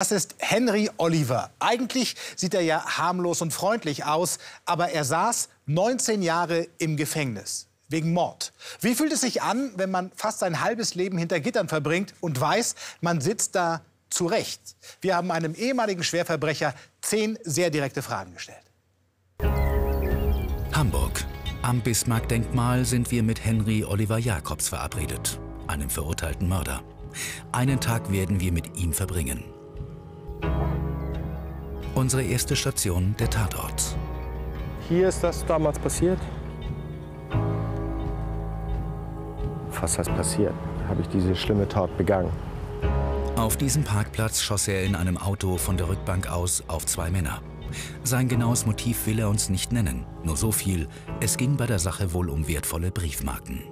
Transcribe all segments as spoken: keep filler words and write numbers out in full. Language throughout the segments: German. Das ist Henry-Oliver. Eigentlich sieht er ja harmlos und freundlich aus, aber er saß neunzehn Jahre im Gefängnis wegen Mord. Wie fühlt es sich an, wenn man fast sein halbes Leben hinter Gittern verbringt und weiß, man sitzt da zu Recht? Wir haben einem ehemaligen Schwerverbrecher zehn sehr direkte Fragen gestellt. Hamburg. Am Bismarck-Denkmal sind wir mit Henry-Oliver Jakobs verabredet, einem verurteilten Mörder. Einen Tag werden wir mit ihm verbringen. Unsere erste Station, der Tatort. Hier ist das damals passiert. Was heißt passiert? Habe ich diese schlimme Tat begangen. Auf diesem Parkplatz schoss er in einem Auto von der Rückbank aus auf zwei Männer. Sein genaues Motiv will er uns nicht nennen. Nur so viel, es ging bei der Sache wohl um wertvolle Briefmarken.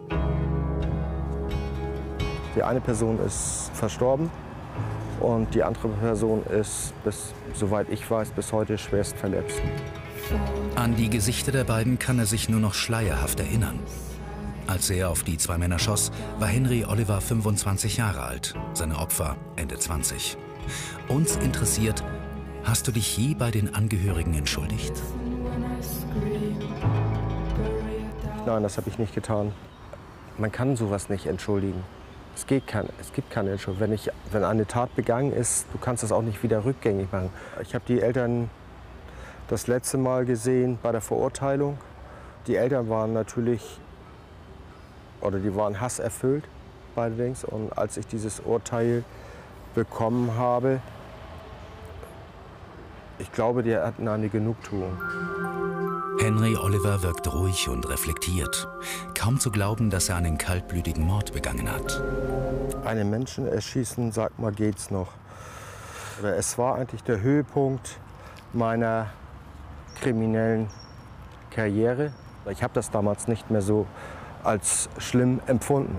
Die eine Person ist verstorben. Und die andere Person ist, bis, soweit ich weiß, bis heute schwerst verletzt. An die Gesichter der beiden kann er sich nur noch schleierhaft erinnern. Als er auf die zwei Männer schoss, war Henry-Oliver fünfundzwanzig Jahre alt, seine Opfer Ende zwanzig. Uns interessiert, hast du dich je bei den Angehörigen entschuldigt? Nein, das habe ich nicht getan. Man kann sowas nicht entschuldigen. Es geht kein, es gibt keine Entschuldigung. Wenn, ich, wenn eine Tat begangen ist, du kannst das auch nicht wieder rückgängig machen. Ich habe die Eltern das letzte Mal gesehen bei der Verurteilung. Die Eltern waren natürlich, oder die waren hasserfüllt, beiderlings. Und als ich dieses Urteil bekommen habe, ich glaube, die hatten eine Genugtuung. Henry-Oliver wirkt ruhig und reflektiert. Kaum zu glauben, dass er einen kaltblütigen Mord begangen hat. Einen Menschen erschießen, sagt man, geht's noch. Oder es war eigentlich der Höhepunkt meiner kriminellen Karriere. Ich habe das damals nicht mehr so als schlimm empfunden.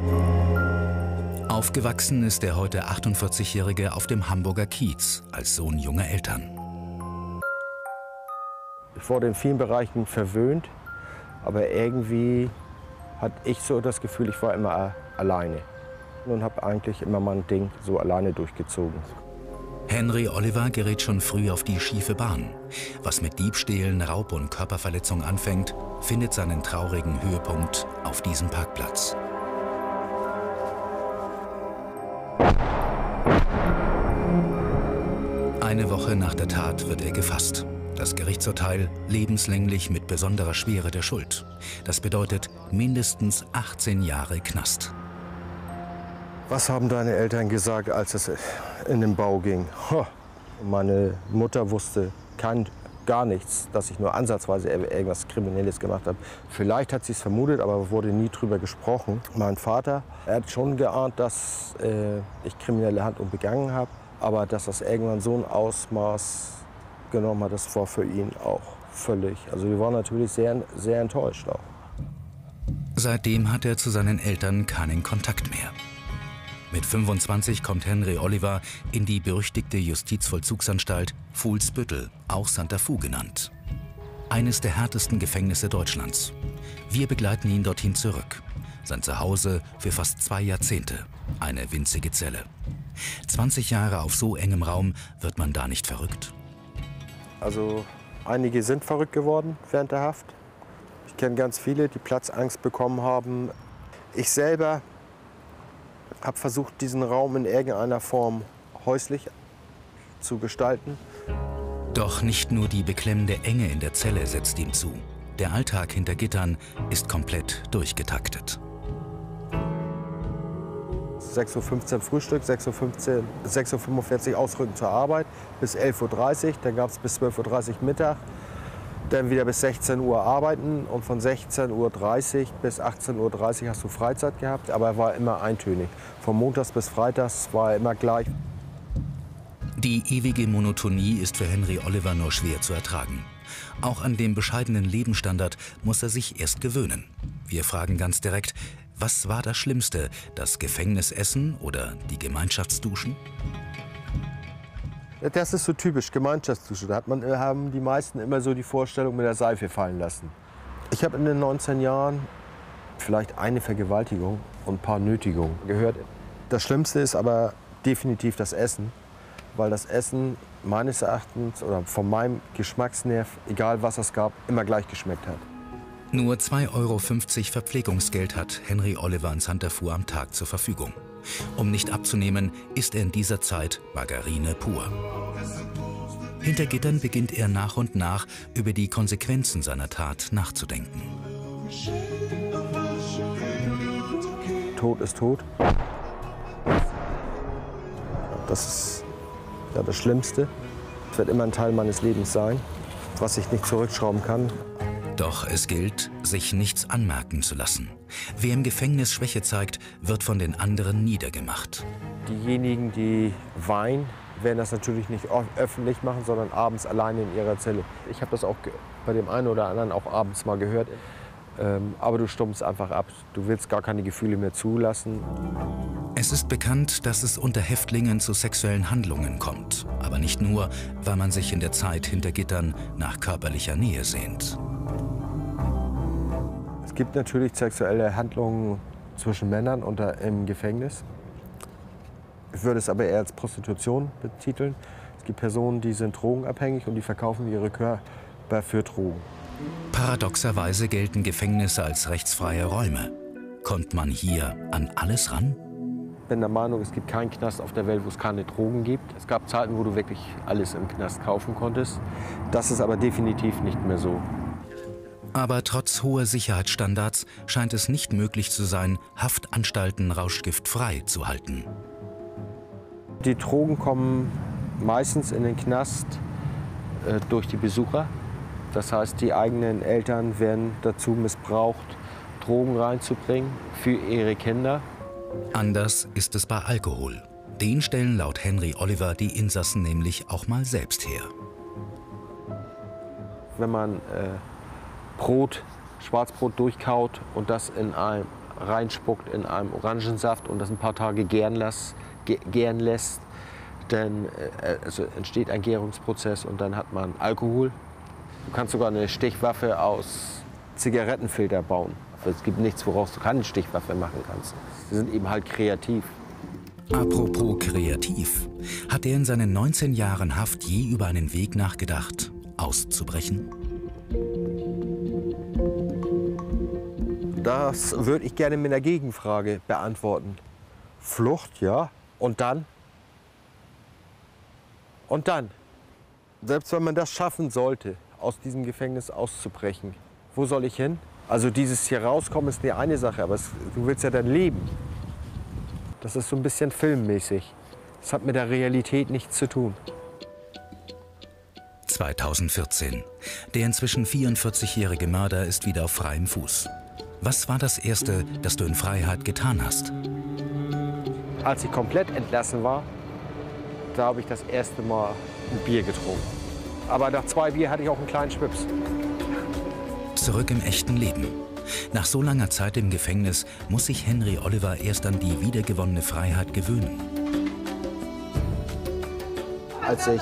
Aufgewachsen ist der heute achtundvierzigjährige auf dem Hamburger Kiez als Sohn junger Eltern. Ich wurde in vielen Bereichen verwöhnt, aber irgendwie hatte ich so das Gefühl, ich war immer alleine und habe eigentlich immer mein Ding so alleine durchgezogen. Henry-Oliver gerät schon früh auf die schiefe Bahn. Was mit Diebstählen, Raub und Körperverletzung anfängt, findet seinen traurigen Höhepunkt auf diesem Parkplatz. Eine Woche nach der Tat wird er gefasst. Das Gerichtsurteil lebenslänglich mit besonderer Schwere der Schuld. Das bedeutet mindestens achtzehn Jahre Knast. Was haben deine Eltern gesagt, als es in den Bau ging? Ho, meine Mutter wusste kein, gar nichts, dass ich nur ansatzweise irgendwas Kriminelles gemacht habe. Vielleicht hat sie es vermutet, aber wurde nie drüber gesprochen. Mein Vater, er hat schon geahnt, dass äh, ich kriminelle Handlungen begangen habe, aber dass das irgendwann so ein Ausmaß genommen hat, das war für ihn auch völlig. Also wir waren natürlich sehr, sehr enttäuscht auch. Seitdem hat er zu seinen Eltern keinen Kontakt mehr. Mit fünfundzwanzig kommt Henry-Oliver in die berüchtigte Justizvollzugsanstalt Fuhlsbüttel, auch Santa Fu genannt. Eines der härtesten Gefängnisse Deutschlands. Wir begleiten ihn dorthin zurück. Sein Zuhause für fast zwei Jahrzehnte. Eine winzige Zelle. zwanzig Jahre auf so engem Raum, wird man da nicht verrückt? Also einige sind verrückt geworden während der Haft. Ich kenne ganz viele, die Platzangst bekommen haben. Ich selber habe versucht, diesen Raum in irgendeiner Form häuslich zu gestalten. Doch nicht nur die beklemmende Enge in der Zelle setzt ihm zu. Der Alltag hinter Gittern ist komplett durchgetaktet. sechs Uhr fünfzehn Frühstück, sechs Uhr fünfzehn, sechs Uhr fünfundvierzig Ausrücken zur Arbeit, bis elf Uhr dreißig, dann gab es bis zwölf Uhr dreißig Mittag, dann wieder bis sechzehn Uhr arbeiten und von sechzehn Uhr dreißig bis achtzehn Uhr dreißig hast du Freizeit gehabt, aber er war immer eintönig. Von Montags bis Freitags war er immer gleich. Die ewige Monotonie ist für Henry-Oliver nur schwer zu ertragen. Auch an dem bescheidenen Lebensstandard muss er sich erst gewöhnen. Wir fragen ganz direkt: Was war das Schlimmste, das Gefängnisessen oder die Gemeinschaftsduschen? Das ist so typisch, Gemeinschaftsdusche. Da hat man, haben die meisten immer so die Vorstellung mit der Seife fallen lassen. Ich habe in den neunzehn Jahren vielleicht eine Vergewaltigung und ein paar Nötigungen gehört. Das Schlimmste ist aber definitiv das Essen, weil das Essen meines Erachtens oder von meinem Geschmacksnerv, egal was es gab, immer gleich geschmeckt hat. Nur zwei Euro fünfzig Verpflegungsgeld hat Henry-Oliver in Santa Fu am Tag zur Verfügung. Um nicht abzunehmen, isst er in dieser Zeit Margarine pur. Hinter Gittern beginnt er nach und nach, über die Konsequenzen seiner Tat nachzudenken. Tod ist tot. Das ist ja das Schlimmste. Es wird immer ein Teil meines Lebens sein, was ich nicht zurückschrauben kann. Doch es gilt, sich nichts anmerken zu lassen. Wer im Gefängnis Schwäche zeigt, wird von den anderen niedergemacht. Diejenigen, die weinen, werden das natürlich nicht öffentlich machen, sondern abends alleine in ihrer Zelle. Ich habe das auch bei dem einen oder anderen auch abends mal gehört. Ähm, aber du stummst einfach ab. Du willst gar keine Gefühle mehr zulassen. Es ist bekannt, dass es unter Häftlingen zu sexuellen Handlungen kommt. Aber nicht nur, weil man sich in der Zeit hinter Gittern nach körperlicher Nähe sehnt. Es gibt natürlich sexuelle Handlungen zwischen Männern unter, im Gefängnis. Ich würde es aber eher als Prostitution betiteln. Es gibt Personen, die sind drogenabhängig und die verkaufen ihre Körper für Drogen. Paradoxerweise gelten Gefängnisse als rechtsfreie Räume. Kommt man hier an alles ran? Ich bin der Meinung, es gibt keinen Knast auf der Welt, wo es keine Drogen gibt. Es gab Zeiten, wo du wirklich alles im Knast kaufen konntest. Das ist aber definitiv nicht mehr so. Aber trotz hoher Sicherheitsstandards scheint es nicht möglich zu sein, Haftanstalten rauschgiftfrei zu halten. Die Drogen kommen meistens in den Knast äh, durch die Besucher. Das heißt, die eigenen Eltern werden dazu missbraucht, Drogen reinzubringen für ihre Kinder. Anders ist es bei Alkohol. Den stellen laut Henry-Oliver die Insassen nämlich auch mal selbst her. Wenn man äh, Brot, Schwarzbrot durchkaut und das in einem reinspuckt in einem Orangensaft und das ein paar Tage gären lässt, gären lässt, dann also entsteht ein Gärungsprozess und dann hat man Alkohol. Du kannst sogar eine Stichwaffe aus Zigarettenfilter bauen. Es gibt nichts, woraus du keine Stichwaffe machen kannst. Sie sind eben halt kreativ. Apropos kreativ. Hat er in seinen neunzehn Jahren Haft je über einen Weg nachgedacht, auszubrechen? Das würde ich gerne mit einer Gegenfrage beantworten. Flucht, ja. Und dann? Und dann? Selbst wenn man das schaffen sollte, aus diesem Gefängnis auszubrechen, wo soll ich hin? Also dieses hier rauskommen ist die eine Sache, aber es, du willst ja dein Leben. Das ist so ein bisschen filmmäßig. Das hat mit der Realität nichts zu tun. zweitausendvierzehn. Der inzwischen vierundvierzigjährige Mörder ist wieder auf freiem Fuß. Was war das Erste, das du in Freiheit getan hast? Als ich komplett entlassen war, da habe ich das erste Mal ein Bier getrunken. Aber nach zwei Bier hatte ich auch einen kleinen Schwips. Zurück im echten Leben. Nach so langer Zeit im Gefängnis muss sich Henry-Oliver erst an die wiedergewonnene Freiheit gewöhnen. Als ich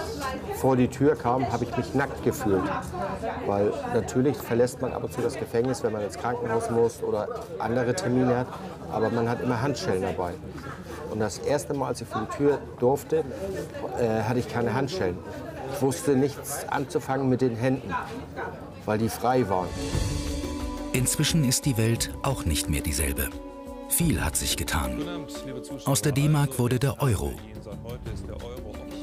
vor die Tür kam, habe ich mich nackt gefühlt. Weil natürlich verlässt man ab und zu das Gefängnis, wenn man ins Krankenhaus muss oder andere Termine hat. Aber man hat immer Handschellen dabei. Und das erste Mal, als ich vor die Tür durfte, äh, hatte ich keine Handschellen. Ich wusste nichts anzufangen mit den Händen, weil die frei waren. Inzwischen ist die Welt auch nicht mehr dieselbe. Viel hat sich getan. Aus der D-Mark wurde der Euro.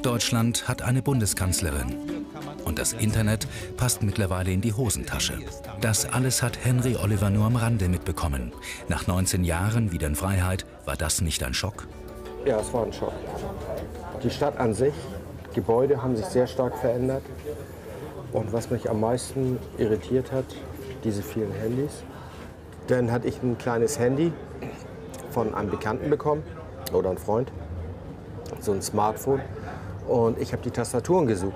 Deutschland hat eine Bundeskanzlerin. Und das Internet passt mittlerweile in die Hosentasche. Das alles hat Henry-Oliver nur am Rande mitbekommen. Nach neunzehn Jahren wieder in Freiheit, war das nicht ein Schock? Ja, es war ein Schock. Die Stadt an sich, die Gebäude haben sich sehr stark verändert. Und was mich am meisten irritiert hat, diese vielen Handys. Dann hatte ich ein kleines Handy von einem Bekannten bekommen oder einem Freund, so ein Smartphone. Und ich habe die Tastaturen gesucht.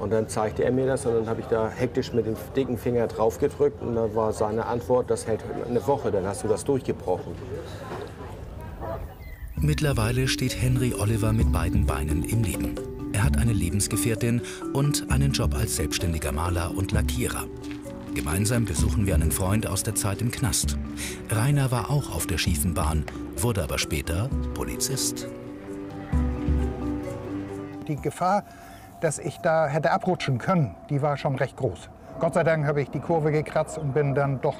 Und dann zeigte er mir das und dann habe ich da hektisch mit dem dicken Finger drauf gedrückt. Und dann war seine Antwort, das hält eine Woche, dann hast du das durchgebrochen. Mittlerweile steht Henry-Oliver mit beiden Beinen im Leben. Er hat eine Lebensgefährtin und einen Job als selbstständiger Maler und Lackierer. Gemeinsam besuchen wir einen Freund aus der Zeit im Knast. Rainer war auch auf der schiefen Bahn, wurde aber später Polizist. die Gefahr, dass ich da hätte abrutschen können, die war schon recht groß. Gott sei Dank habe ich die Kurve gekratzt und bin dann doch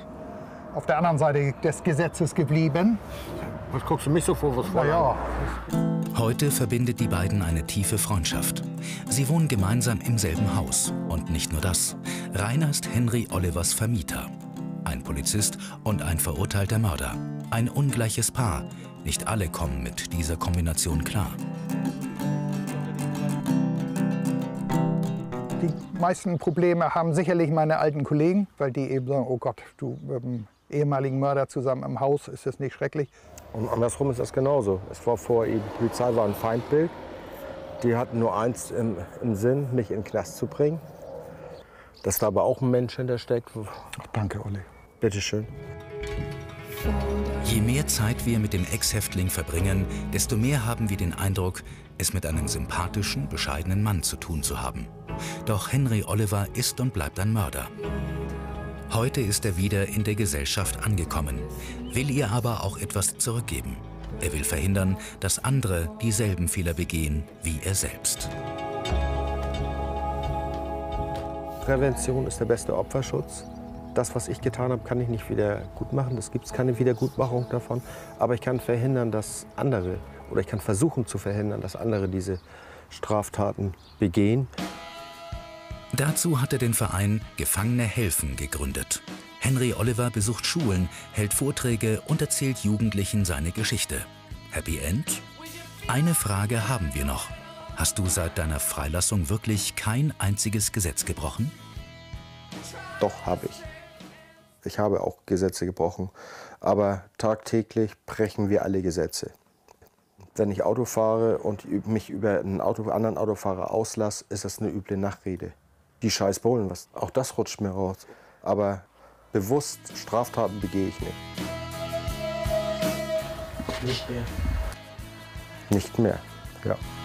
auf der anderen Seite des Gesetzes geblieben. Was guckst du mich so vor, was vor? Ja. Heute verbindet die beiden eine tiefe Freundschaft. Sie wohnen gemeinsam im selben Haus. Und nicht nur das. Rainer ist Henry-Olivers Vermieter. Ein Polizist und ein verurteilter Mörder. Ein ungleiches Paar. Nicht alle kommen mit dieser Kombination klar. Die meisten Probleme haben sicherlich meine alten Kollegen, weil die eben sagen, oh Gott, du mit dem ehemaligen Mörder zusammen im Haus, ist das nicht schrecklich? Und andersrum ist das genauso. Es war vor ihm, die Polizei war ein Feindbild. Die hatten nur eins im, im Sinn, mich in den Knast zu bringen. Dass da aber auch ein Mensch hintersteckt. Ach, danke, Olli. Bitteschön. Je mehr Zeit wir mit dem Ex-Häftling verbringen, desto mehr haben wir den Eindruck, es mit einem sympathischen, bescheidenen Mann zu tun zu haben. Doch Henry-Oliver ist und bleibt ein Mörder. Heute ist er wieder in der Gesellschaft angekommen, will ihr aber auch etwas zurückgeben. Er will verhindern, dass andere dieselben Fehler begehen wie er selbst. Prävention ist der beste Opferschutz. Das, was ich getan habe, kann ich nicht wieder gut machen. Es gibt keine Wiedergutmachung davon. Aber ich kann verhindern, dass andere, oder ich kann versuchen zu verhindern, dass andere diese Straftaten begehen. Dazu hat er den Verein Gefangene Helfen gegründet. Henry-Oliver besucht Schulen, hält Vorträge und erzählt Jugendlichen seine Geschichte. Happy End? Eine Frage haben wir noch. Hast du seit deiner Freilassung wirklich kein einziges Gesetz gebrochen? Doch, habe ich. Ich habe auch Gesetze gebrochen, aber tagtäglich brechen wir alle Gesetze. Wenn ich Auto fahre und mich über einen Auto, anderen Autofahrer auslasse, ist das eine üble Nachrede. Die scheiß Bullen, was, auch das rutscht mir raus. Aber bewusst Straftaten begehe ich nicht. Nicht mehr. Nicht mehr, ja.